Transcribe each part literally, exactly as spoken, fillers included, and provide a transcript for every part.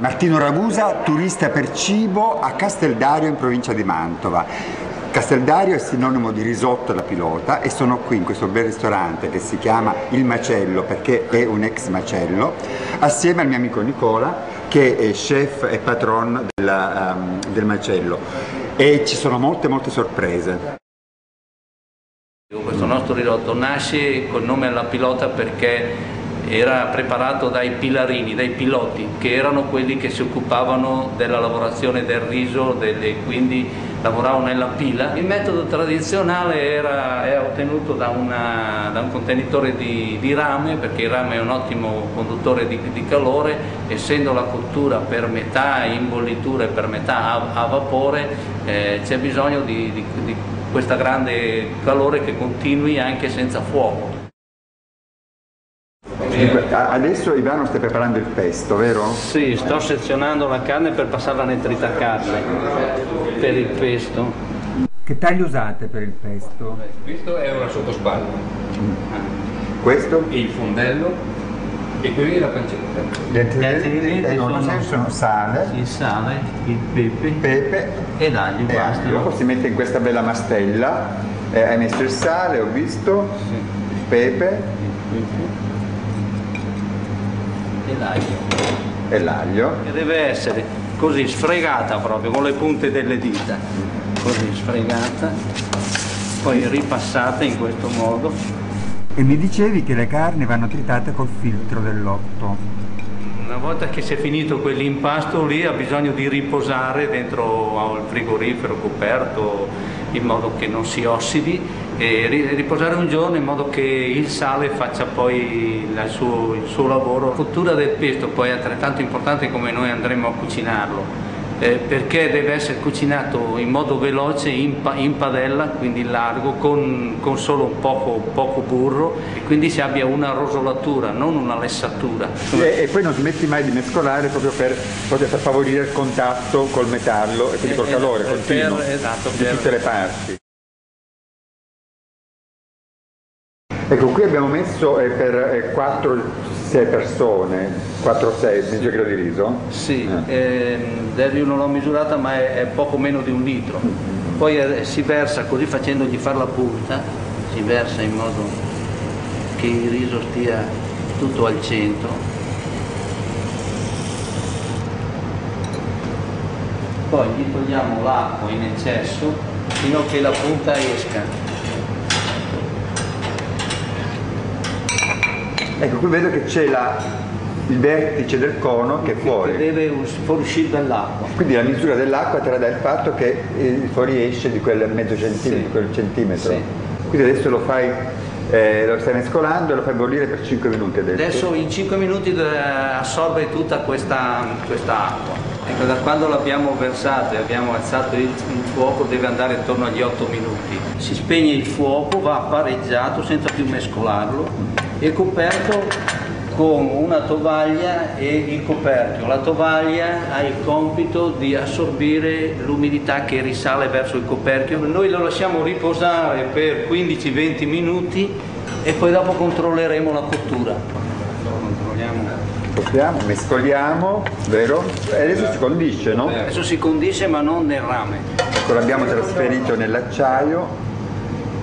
Martino Ragusa, turista per cibo a Casteldario in provincia di Mantova. Casteldario è sinonimo di risotto alla pilota e sono qui in questo bel ristorante che si chiama Il Macello, perché è un ex macello, assieme al mio amico Nicola che è chef e patron della, um, del macello, e ci sono molte molte sorprese. Questo nostro risotto nasce col nome alla pilota perché era preparato dai pilarini, dai piloti, che erano quelli che si occupavano della lavorazione del riso, delle, quindi lavoravano nella pila. Il metodo tradizionale era, è ottenuto da, una, da un contenitore di, di rame, perché il rame è un ottimo conduttore di, di calore, essendo la cottura per metà in bollitura e per metà a, a vapore, eh, c'è bisogno di, di, di questa grande calore che continui anche senza fuoco. Adesso Ivano sta preparando il pesto, vero? Sì, sto sezionando la carne per passarla nel tritacarne per il pesto. Che taglio usate per il pesto? Questo è una sottospalla. Mm. Questo? Il fondello e qui la pancetta. Gli ingredienti sono, sono sale, il sale, il pepe, pepe e l'aglio. Dopo si mette in questa bella mastella, eh, hai messo il sale, ho visto, sì. Il pepe. Il pepe. E l'aglio, che deve essere così sfregata proprio con le punte delle dita, così sfregata, poi ripassata in questo modo. E mi dicevi che le carni vanno tritate col filtro dell'otto. Una volta che si è finito quell'impasto lì, ha bisogno di riposare dentro al frigorifero coperto in modo che non si ossidi, e riposare un giorno in modo che il sale faccia poi il suo, il suo lavoro. La cottura del pesto poi è altrettanto importante come noi andremo a cucinarlo, eh, perché deve essere cucinato in modo veloce, in, pa in padella, quindi largo, con, con solo un poco, poco burro, e quindi si abbia una rosolatura, non una lessatura. E, e poi non smetti mai di mescolare proprio per, proprio per favorire il contatto col metallo e quindi col calore per, continuo per, esatto, per, di tutte le parti. Ecco, qui abbiamo messo eh, per eh, quattro sei persone, quattro sei, mezzo chilo di riso? Sì, eh. Eh, non l'ho misurata, ma è, è poco meno di un litro. Poi eh, si versa così facendogli fare la punta, si versa in modo che il riso stia tutto al centro. Poi gli togliamo l'acqua in eccesso fino a che la punta esca. Ecco, qui vedo che c'è il vertice del cono che è fuori. Che deve fuoriuscire dall'acqua. Quindi la misura dell'acqua te la dà il fatto che fuoriesce di quel mezzo centimetro, sì. Di quel centimetro. Sì. Quindi adesso lo fai, eh, lo stai mescolando e lo fai bollire per cinque minuti adesso. Adesso in cinque minuti assorbe tutta questa, questa acqua. Ecco, da quando l'abbiamo versato e abbiamo alzato il, il fuoco deve andare intorno agli otto minuti. Si spegne il fuoco, va pareggiato senza più mescolarlo. È coperto con una tovaglia e il coperchio. La tovaglia ha il compito di assorbire l'umidità che risale verso il coperchio. Noi lo lasciamo riposare per quindici venti minuti e poi dopo controlleremo la cottura. Controlliamo. Copriamo, mescoliamo, vero? E adesso si condisce, no? Adesso si condisce, ma non nel rame. Ecco, l'abbiamo trasferito nell'acciaio.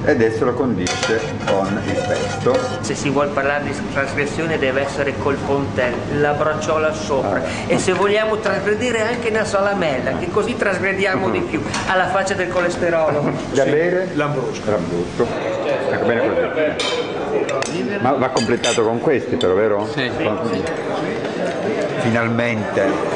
E adesso lo condisce con il pesto. Se si vuole parlare di trasgressione deve essere col coltello, la bracciola sopra. Ah. E se vogliamo trasgredire anche una salamella, che così trasgrediamo di più, alla faccia del colesterolo. Da sì. Bere? L'ambrusco. L'ambrusco. Ecco, bene così. Ma va completato con questi però, vero? Sì. Finalmente.